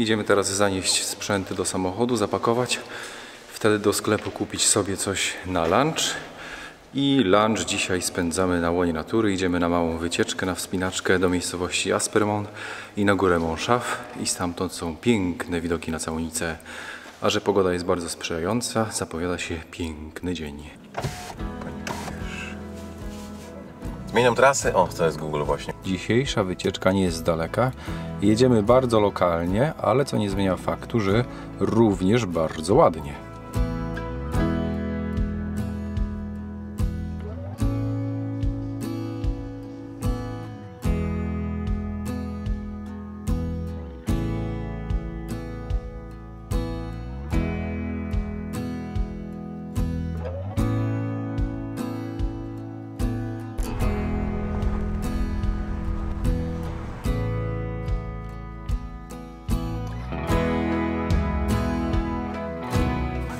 Idziemy teraz zanieść sprzęty do samochodu, zapakować. Wtedy do sklepu kupić sobie coś na lunch. I lunch dzisiaj spędzamy na łonie natury. Idziemy na małą wycieczkę, na wspinaczkę do miejscowości Aspremont i na górę Mont Chauve. I stamtąd są piękne widoki na całą Nicę. A że pogoda jest bardzo sprzyjająca, zapowiada się piękny dzień. Zmieniam trasę. O, to jest Google właśnie. Dzisiejsza wycieczka nie jest z daleka. Jedziemy bardzo lokalnie, ale co nie zmienia faktu, że również bardzo ładnie.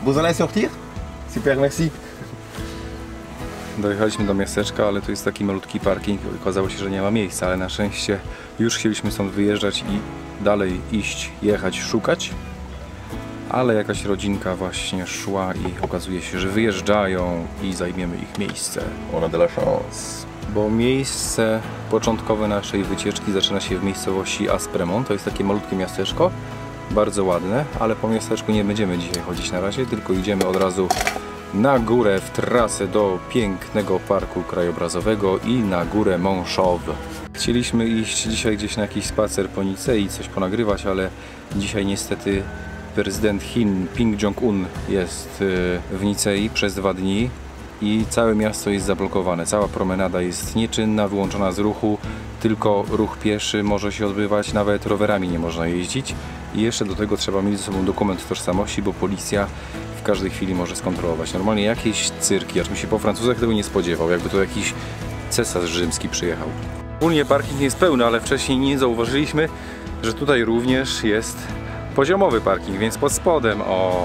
Vous allez sortir? Super, merci. Dojechaliśmy do miasteczka, ale tu jest taki malutki parking. Okazało się, że nie ma miejsca, ale na szczęście już chcieliśmy stąd wyjeżdżać i dalej iść, jechać, szukać. Ale jakaś rodzinka właśnie szła i okazuje się, że wyjeżdżają i zajmiemy ich miejsce. On a de la chance. Bo miejsce początkowe naszej wycieczki zaczyna się w miejscowości Aspremont. To jest takie malutkie miasteczko. Bardzo ładne, ale po miasteczku nie będziemy dzisiaj chodzić na razie, tylko idziemy od razu na górę w trasę do pięknego parku krajobrazowego i na górę Mont Chauve. Chcieliśmy iść dzisiaj gdzieś na jakiś spacer po Nice i coś ponagrywać, ale dzisiaj niestety prezydent Chin Kim Jong-un jest w Nicei przez 2 dni i całe miasto jest zablokowane. Cała promenada jest nieczynna, wyłączona z ruchu, tylko ruch pieszy może się odbywać, nawet rowerami nie można jeździć. I jeszcze do tego trzeba mieć ze sobą dokument tożsamości, bo policja w każdej chwili może skontrolować. Normalnie jakieś cyrki, aż bym się po Francuzach tego nie spodziewał, jakby tu jakiś cesarz rzymski przyjechał. Ogólnie parking jest pełny, ale wcześniej nie zauważyliśmy, że tutaj również jest poziomowy parking, więc pod spodem, o.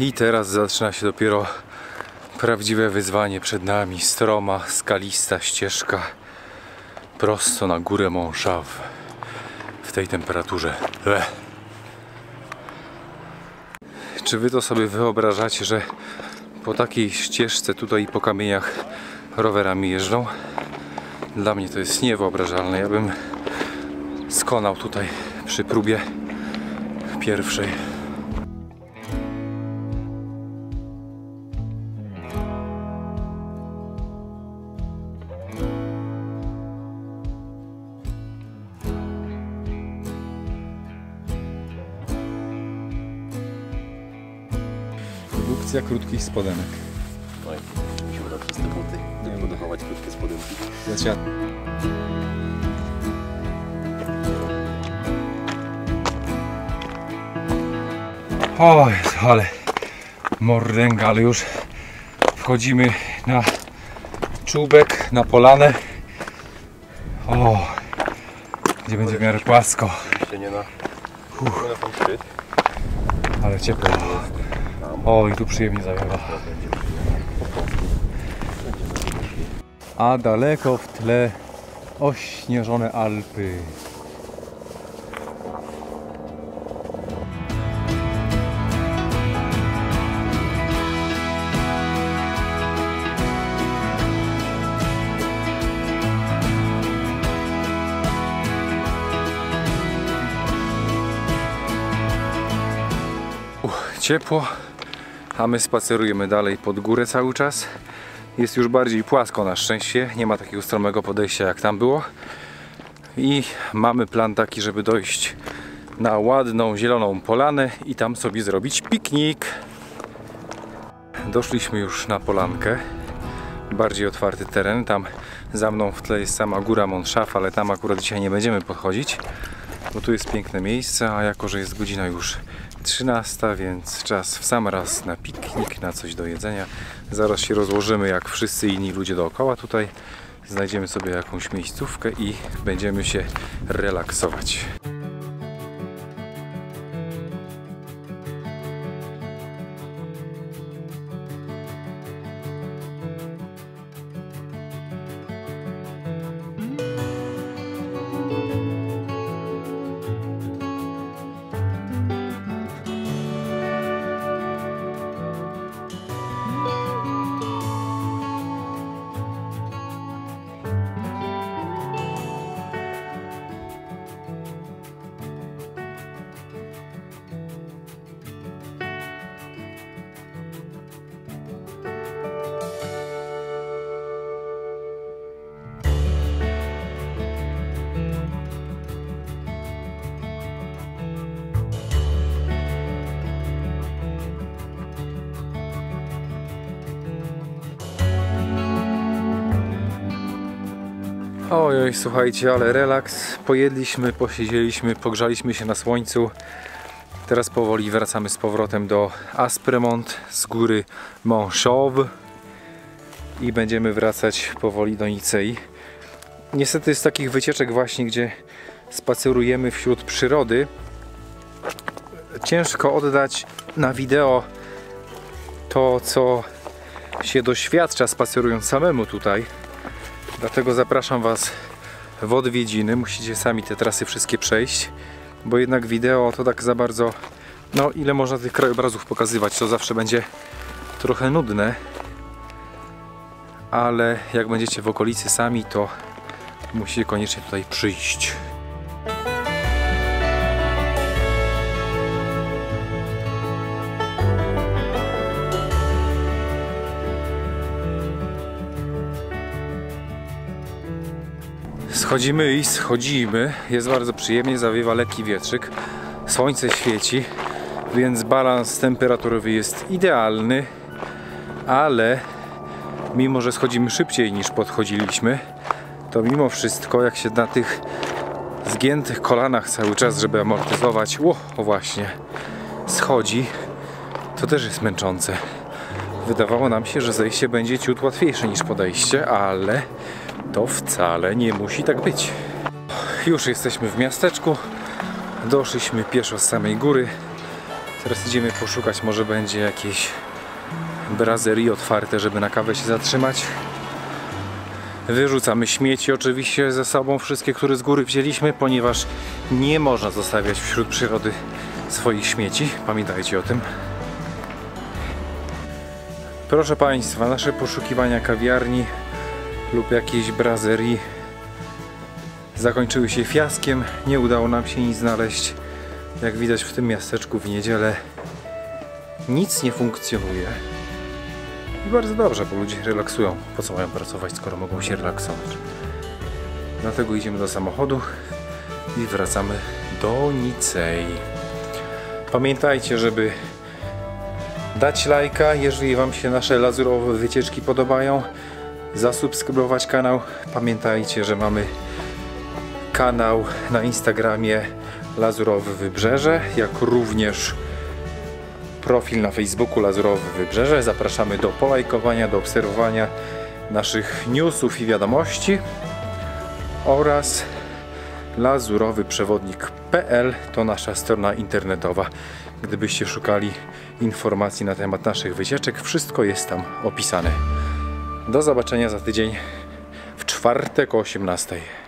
I teraz zaczyna się dopiero prawdziwe wyzwanie przed nami. Stroma, skalista ścieżka prosto na górę Mont Chauve w tej temperaturze. Czy wy to sobie wyobrażacie, że po takiej ścieżce tutaj po kamieniach rowerami jeżdżą? Dla mnie to jest niewyobrażalne. Ja bym skonał tutaj przy próbie pierwszej. Produkcja krótkich spodenek. Oj, musimy na czyste buty, żeby produkować krótkie spodenki. Oj, ale mordęga, ale już wchodzimy na czubek, na polanę. O, gdzie będzie w miarę płasko. Ale ciepło. O, i tu przyjemnie zawiewa. A daleko w tle ośnieżone Alpy. Ciepło. A my spacerujemy dalej pod górę cały czas. Jest już bardziej płasko na szczęście, nie ma takiego stromego podejścia jak tam było. I mamy plan taki, żeby dojść na ładną zieloną polanę i tam sobie zrobić piknik. Doszliśmy już na polankę, bardziej otwarty teren. Tam za mną w tle jest sama góra Mont Chauve, ale tam akurat dzisiaj nie będziemy podchodzić, bo tu jest piękne miejsce, a jako że jest godzina już 13, więc czas w sam raz na piknik, na coś do jedzenia. Zaraz się rozłożymy jak wszyscy inni ludzie dookoła tutaj. Znajdziemy sobie jakąś miejscówkę i będziemy się relaksować. Ojoj, słuchajcie, ale relaks. Pojedliśmy, posiedzieliśmy, pogrzaliśmy się na słońcu. Teraz powoli wracamy z powrotem do Aspremont, z góry Mont Chauve. I będziemy wracać powoli do Nicei. Niestety z takich wycieczek właśnie, gdzie spacerujemy wśród przyrody, ciężko oddać na wideo to, co się doświadcza spacerując samemu tutaj. Dlatego zapraszam Was w odwiedziny. Musicie sami te trasy wszystkie przejść, bo jednak wideo to tak za bardzo, no ile można tych krajobrazów pokazywać, to zawsze będzie trochę nudne. Ale jak będziecie w okolicy sami, to musicie koniecznie tutaj przyjść. Schodzimy i schodzimy, jest bardzo przyjemnie, zawiewa lekki wietrzyk, słońce świeci, więc balans temperaturowy jest idealny, ale mimo że schodzimy szybciej niż podchodziliśmy, to mimo wszystko jak się na tych zgiętych kolanach cały czas, żeby amortyzować, właśnie, schodzi, to też jest męczące. Wydawało nam się, że zejście będzie ciut łatwiejsze niż podejście, ale to wcale nie musi tak być. Już jesteśmy w miasteczku. Doszliśmy pieszo z samej góry. Teraz idziemy poszukać, może będzie jakieś brazerii otwarte, żeby na kawę się zatrzymać. Wyrzucamy śmieci oczywiście ze sobą, wszystkie, które z góry wzięliśmy, ponieważ nie można zostawiać wśród przyrody swoich śmieci. Pamiętajcie o tym. Proszę Państwa, nasze poszukiwania kawiarni lub jakiejś brazerii zakończyły się fiaskiem. Nie udało nam się nic znaleźć. Jak widać w tym miasteczku w niedzielę nic nie funkcjonuje. I bardzo dobrze, bo ludzie relaksują. Po co mają pracować, skoro mogą się relaksować? Dlatego idziemy do samochodu i wracamy do Nicei. Pamiętajcie, żeby dać lajka, jeżeli Wam się nasze lazurowe wycieczki podobają. Zasubskrybować kanał. Pamiętajcie, że mamy kanał na Instagramie Lazurowe Wybrzeże, jak również profil na Facebooku Lazurowe Wybrzeże. Zapraszamy do polajkowania, do obserwowania naszych newsów i wiadomości oraz lazurowyprzewodnik.pl to nasza strona internetowa. Gdybyście szukali informacji na temat naszych wycieczek, wszystko jest tam opisane. Do zobaczenia za tydzień w czwartek o 18:00.